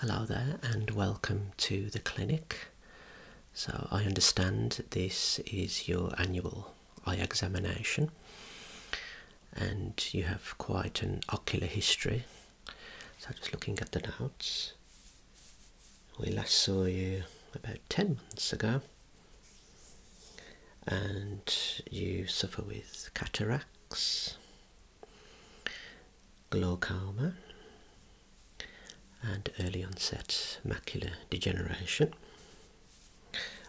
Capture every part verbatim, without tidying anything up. Hello there and welcome to the clinic. So I understand this is your annual eye examination and you have quite an ocular history. So just looking at the notes, we last saw you about ten months ago and you suffer with cataracts, glaucoma, and early onset macular degeneration.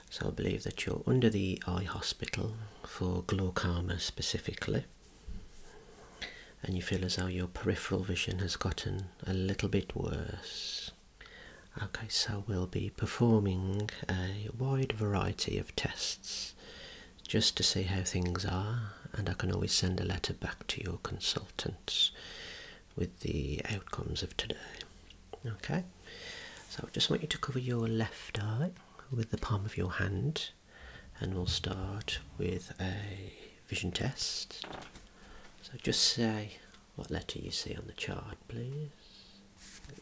So I believe that you're under the eye hospital for glaucoma specifically, and you feel as though your peripheral vision has gotten a little bit worse. Okay, so we'll be performing a wide variety of tests just to see how things are, and I can always send a letter back to your consultant with the outcomes of today. Okay, so I just want you to cover your left eye with the palm of your hand, and we'll start with a vision test. So just say what letter you see on the chart, please. Good.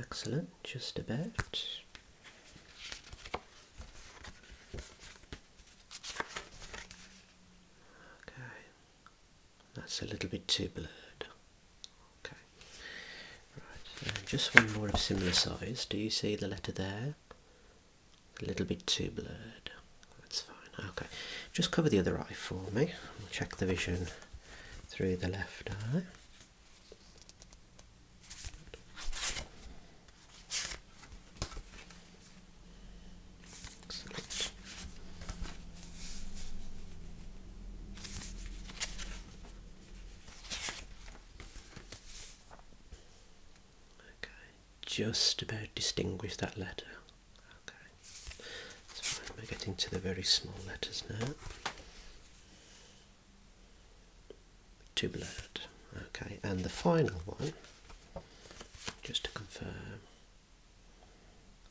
Excellent, just about. Okay, that's a little bit too blurred. Okay, right, and just one more of similar size. Do you see the letter there? A little bit too blurred. That's fine. Okay, just cover the other eye for me. We'll check the vision through the left eye. Just about distinguish that letter. Okay, that's fine. We're getting to the very small letters now. Too blurred. Okay, and the final one, just to confirm,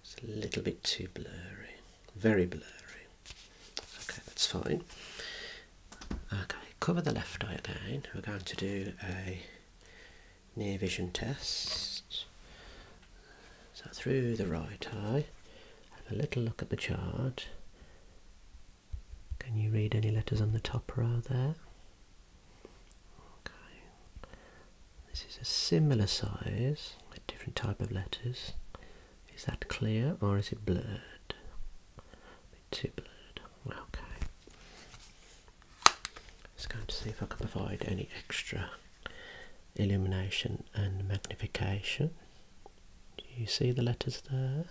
it's a little bit too blurry. Very blurry. Okay, that's fine. Okay, cover the left eye again. We're going to do a near vision test. So through the right eye, have a little look at the chart. Can you read any letters on the top row there? Okay. This is a similar size, a different type of letters. Is that clear or is it blurred? A bit too blurred. Okay. Just going to see if I can provide any extra illumination and magnification. You see the letters there?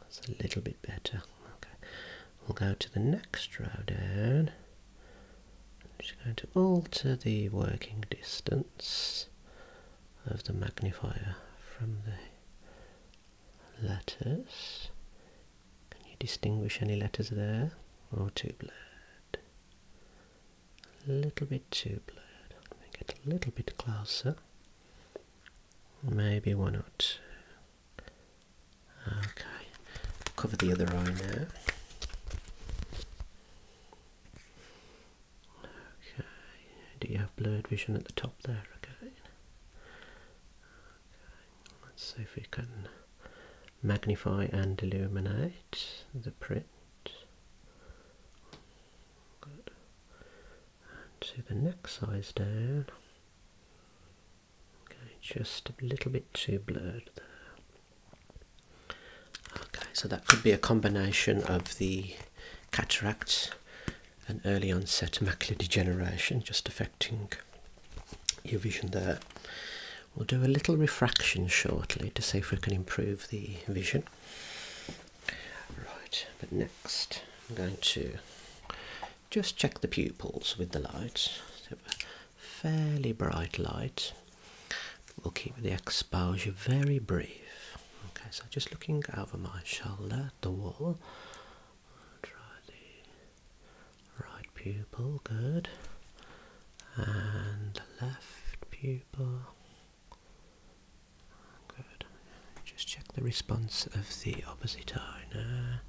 That's a little bit better. Okay, we'll go to the next row down. I'm just going to alter the working distance of the magnifier from the letters. Can you distinguish any letters there? Or too blurred? A little bit too blurred. Let me get a little bit closer. Maybe one or two. Okay, cover the other eye now. Okay, do you have blurred vision at the top there again? Okay, let's see if we can magnify and illuminate the print. To the next size down. Okay, just a little bit too blurred there. Okay, so that could be a combination of the cataract and early onset macular degeneration just affecting your vision there. We'll do a little refraction shortly to see if we can improve the vision. Right, but next I'm going to just check the pupils with the light. So a fairly bright light. we'll keep the exposure very brief. Okay, so just looking over my shoulder at the wall. Try the right pupil, good. And the left pupil, good. Just check the response of the opposite eye now.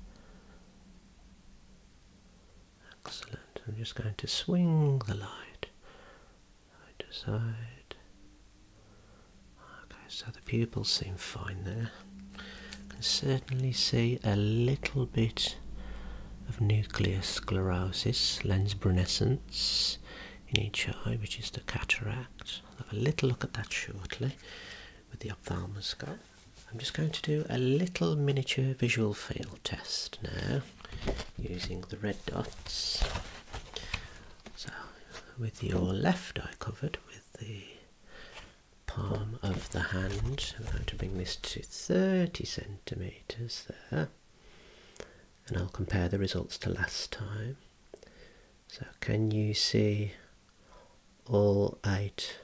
Excellent. I'm just going to swing the light side to side. Okay, so the pupils seem fine there. I can certainly see a little bit of nuclear sclerosis, lens brunescence in each eye, which is the cataract. I'll have a little look at that shortly with the ophthalmoscope. I'm just going to do a little miniature visual field test now, using the red dots. So, with your left eye covered with the palm of the hand, I'm going to bring this to thirty centimetres there, and I'll compare the results to last time. So, can you see all eight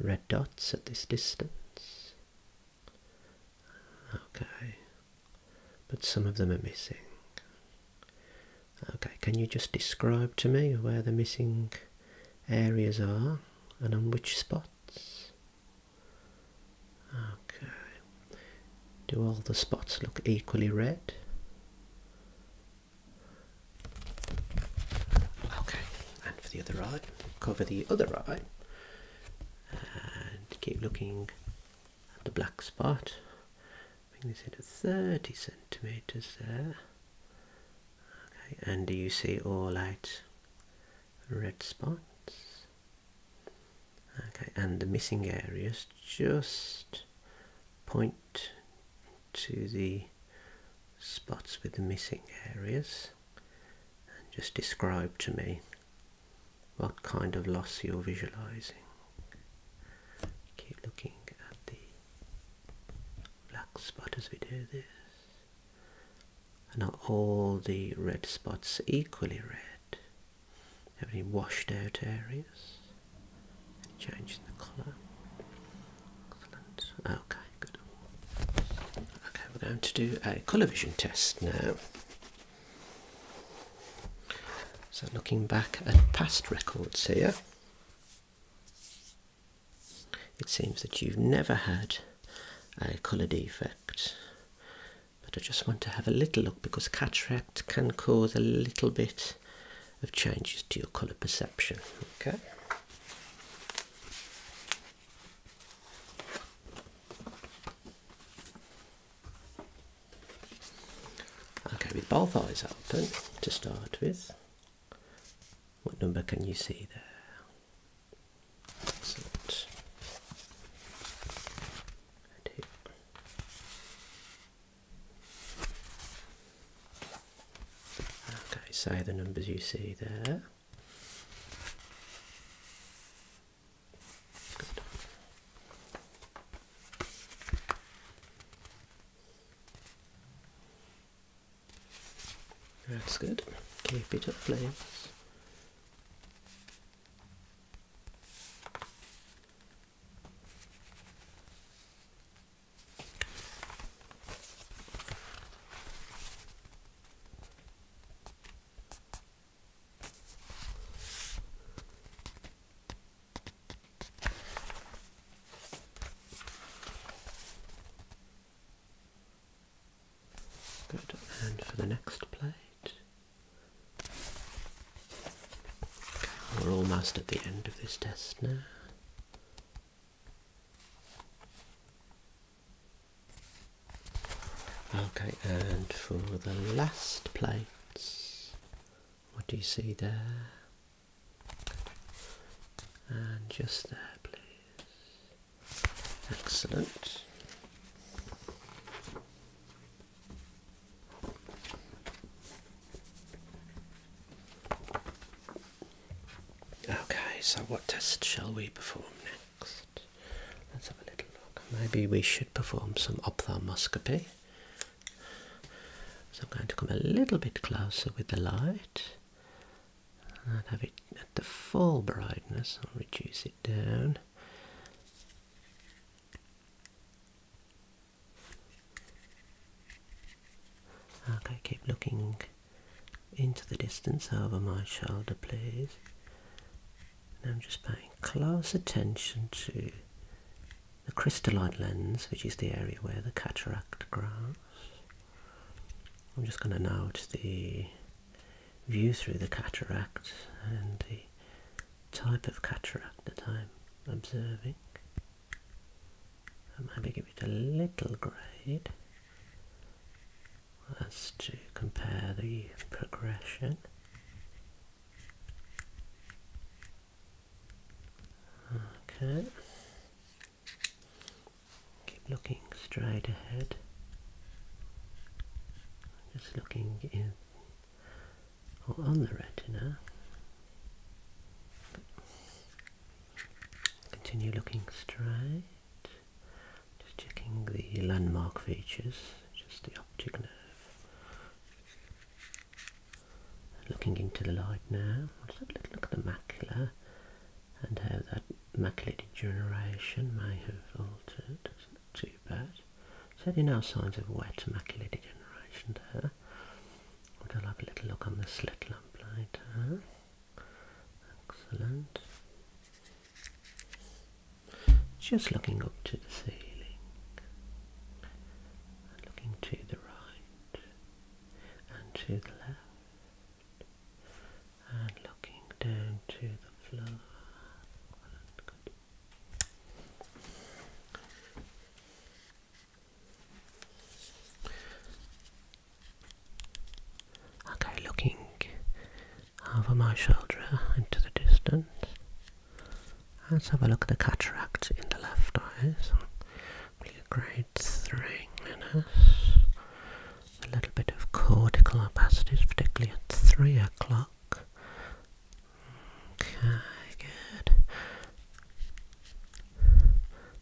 red dots at this distance? Okay, but some of them are missing. Okay, can you just describe to me where the missing areas are and on which spots? Okay, do all the spots look equally red? Okay, and for the other eye, cover the other eye and keep looking at the black spot. Bring this in at thirty centimetres there. And do you see all eight red spots? Okay, and the missing areas just point to the spots with the missing areas and just describe to me what kind of loss you're visualizing. Keep looking at the black spot as we do this. And are all the red spots equally red? Have any washed out areas? Any change in the colour? Excellent. Okay, good. Okay, we're going to do a colour vision test now. So looking back at past records here, it seems that you've never had a colour defect. But I just want to have a little look because cataract can cause a little bit of changes to your colour perception. Okay. Okay, with both eyes open to start with, what number can you see there? Say the numbers you see there. Good. That's good. Keep it up, please. At the end of this test now. Okay, and for the last plates, what do you see there? And just there, please. Excellent. So what test shall we perform next? Let's have a little look. Maybe we should perform some ophthalmoscopy. So I'm going to come a little bit closer with the light and have it at the full brightness. I'll reduce it down. keep looking into the distance over my shoulder, please. And I'm just paying close attention to the crystalline lens, which is the area where the cataract grows. I'm just going to note the view through the cataract and the type of cataract that I'm observing. And maybe give it a little grade as to compare the progression. Okay, keep looking straight ahead, just looking in or on the retina. Continue looking straight, just checking the landmark features, just the optic nerve. Looking into the light now, let's have a little look at the macula and how that macular degeneration may have altered. It's not too bad. Certainly no signs of wet macular degeneration there. But I'll have a little look on the slit lamp later. Excellent. Just looking up to the ceiling and looking to the right and to the left. And looking down to the floor. Good. Okay, looking over my shoulder into the distance. Let's have a look at the cataract in the left eye. So we'll get grade three minus. A little bit of cortical opacities, particularly at three o'clock. Okay, good.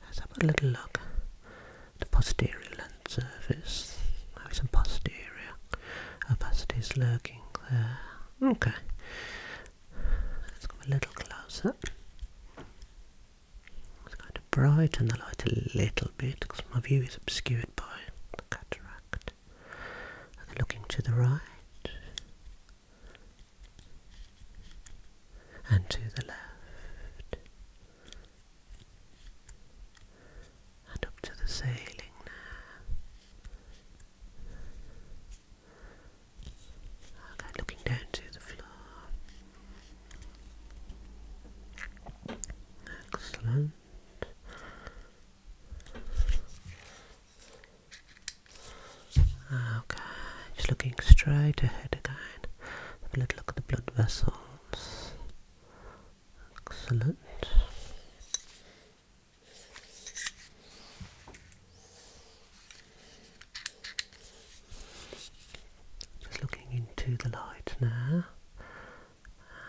Let's have a little look at the posterior lens surface. Maybe some posterior opacities lurking there. Okay. Let's come a little closer. It's going to brighten the light a little bit because my view is obscured by the cataract. And looking to the right. And to the left, and up to the ceiling now. Okay, looking down to the floor. Excellent. Okay, just looking straight ahead again. Have a little look at the blood vessel. Excellent. Just looking into the light now.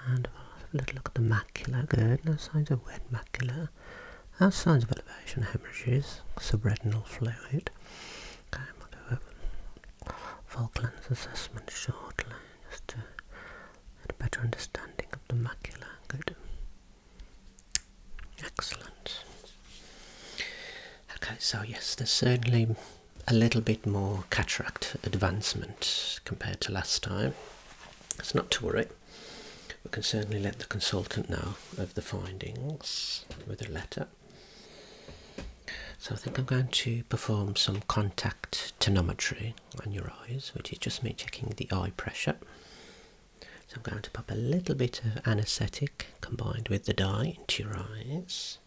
And have a little look at the macula. Good. No signs of wet macula. No signs of elevation hemorrhages. Subretinal fluid. Okay, we'll do a Falklands assessment shortly just to get a better understanding of the macula. Good. Excellent. Okay, so yes, there's certainly a little bit more cataract advancement compared to last time. It's not to worry. We can certainly let the consultant know of the findings with a letter. So I think I'm going to perform some contact tonometry on your eyes, which is just me checking the eye pressure. So I'm going to pop a little bit of anaesthetic combined with the dye into your eyes.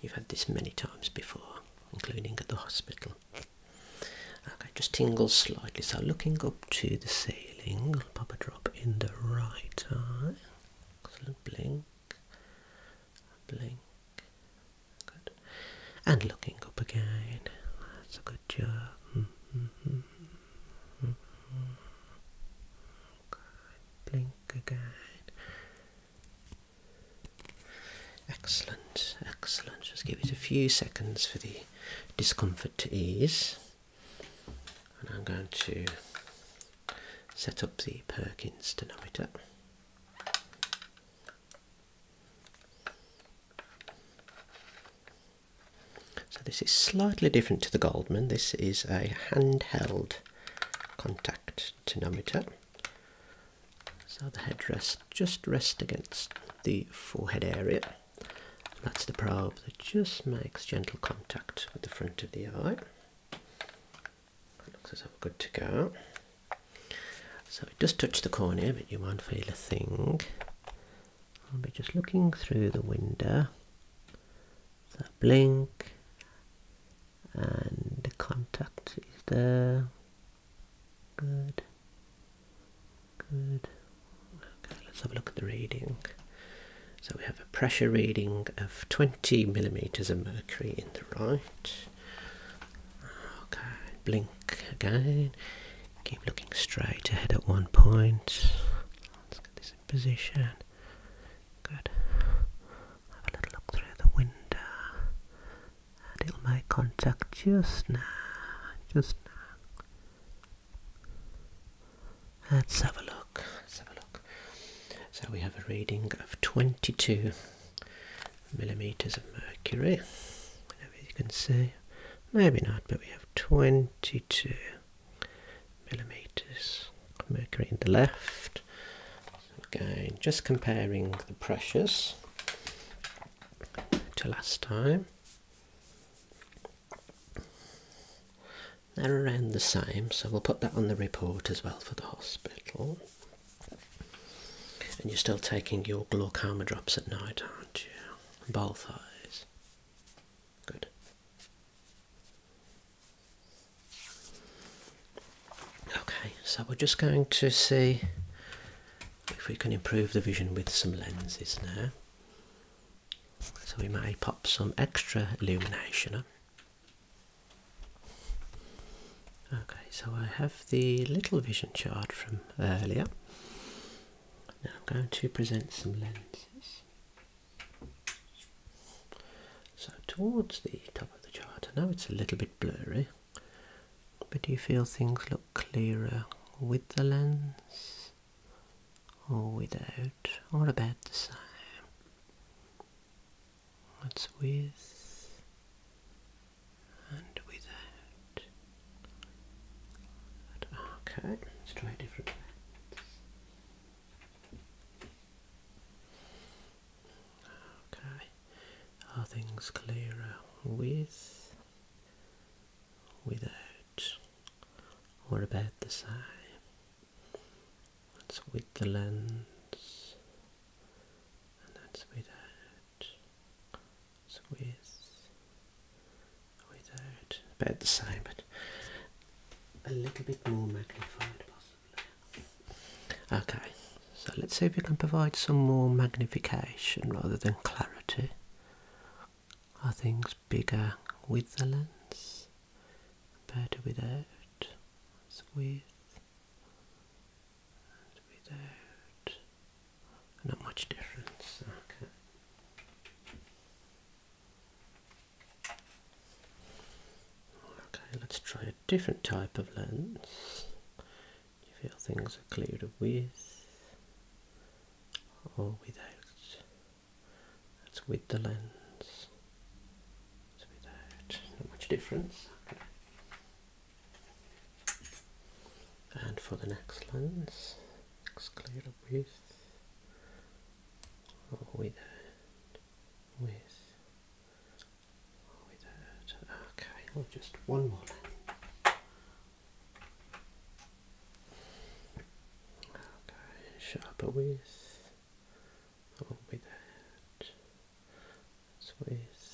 You've had this many times before, including at the hospital. Okay, just tingles slightly. So looking up to the ceiling, I'll pop a drop in the right eye. Excellent. Blink, blink. Good. And looking up again. That's a good job. Mm-hmm. Blink again. Excellent, excellent. Just give it a few seconds for the discomfort to ease. And I'm going to set up the Perkins tonometer. So this is slightly different to the Goldman. This is a handheld contact tonometer. So the headrest just rests against the forehead area. That's the probe that just makes gentle contact with the front of the eye. It looks as though we're good to go. So it does touch the cornea, but you won't feel a thing. I'll be just looking through the window. So blink, and the contact is there. Good, good. Have a look at the reading. So we have a pressure reading of twenty millimeters of mercury in the right. Okay, blink again. Keep looking straight ahead at one point. Let's get this in position. Good. Have a little look through the window. And it'll make contact just now. Just now. Let's have a look. Let's have a look. So we have a reading of twenty-two millimeters of mercury, whatever you can see, maybe not, but we have twenty-two millimeters of mercury in the left. So again, just comparing the pressures to last time. They're around the same, so we'll put that on the report as well for the hospital. And you're still taking your glaucoma drops at night, aren't you? Both eyes. Good. Okay, so we're just going to see if we can improve the vision with some lenses now. So we may pop some extra illumination up. Okay, so I have the little vision chart from earlier. Now I'm going to present some lenses. So towards the top of the chart, I know it's a little bit blurry, but do you feel things look clearer with the lens or without, or about the same? What's with and without? Okay, let's try a different way. Are things clearer with, without, or about the same? That's with the lens, and that's without. It's with, without, about the same, but a little bit more magnified possibly. Okay, so let's see if we can provide some more magnification rather than clarity. Are things bigger with the lens? Better without. It's with and without. Not much difference. Okay. Okay, let's try a different type of lens. Do you feel things are clearer with or without? That's with the lens. Not much difference. Okay. And for the next lens, it's clear up with or without, with or without. Okay, or just one more lens. Okay, sharper with or without. It's with.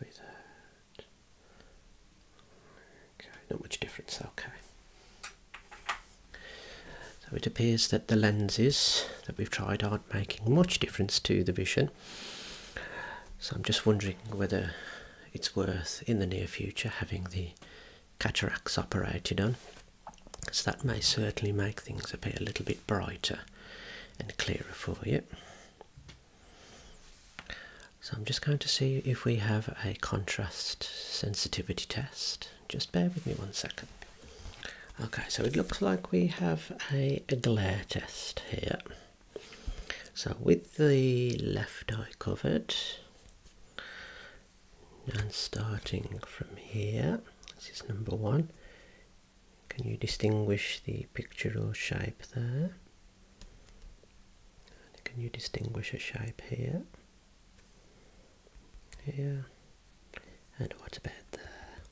Without. Okay, not much difference. Okay, so it appears that the lenses that we've tried aren't making much difference to the vision, so I'm just wondering whether it's worth in the near future having the cataracts operated on, because that may certainly make things appear a little bit brighter and clearer for you. So I'm just going to see if we have a contrast sensitivity test. Just bear with me one second. Okay, so it looks like we have a, a glare test here. So with the left eye covered, and starting from here, That is number one. Can you distinguish the picture or shape there? Can you distinguish a shape here? Here. And what about there?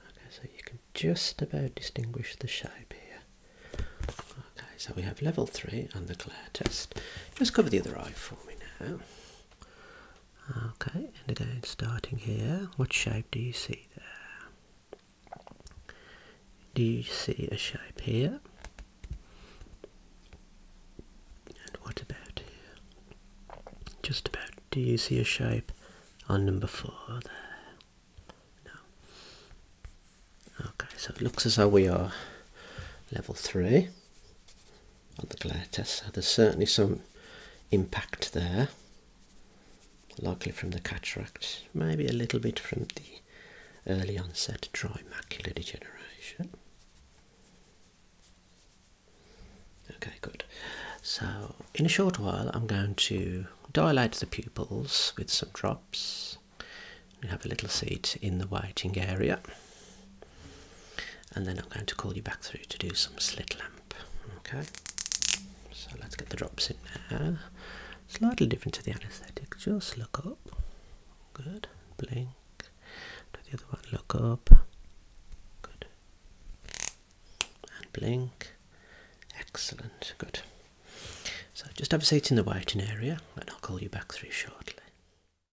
Okay, so you can just about distinguish the shape here. Okay, so we have level three and the glare test. Just cover the other eye for me now. Okay, and again, starting here, what shape do you see there? Do you see a shape here? And what about here? Just about. Do you see a shape on number four there? No. Okay, so it looks as though we are level three on the glare test. So there's certainly some impact there. Likely from the cataract, maybe a little bit from the early onset dry macular degeneration. Okay, good. So in a short while I'm going to dilate the pupils with some drops and have a little seat in the waiting area, and then I'm going to call you back through to do some slit lamp. Okay, so let's get the drops in now. Slightly different to the anaesthetic, just look up, good, blink, do the other one, look up, good, and blink, excellent, good. So just have a seat in the waiting area and I'll call you back through shortly.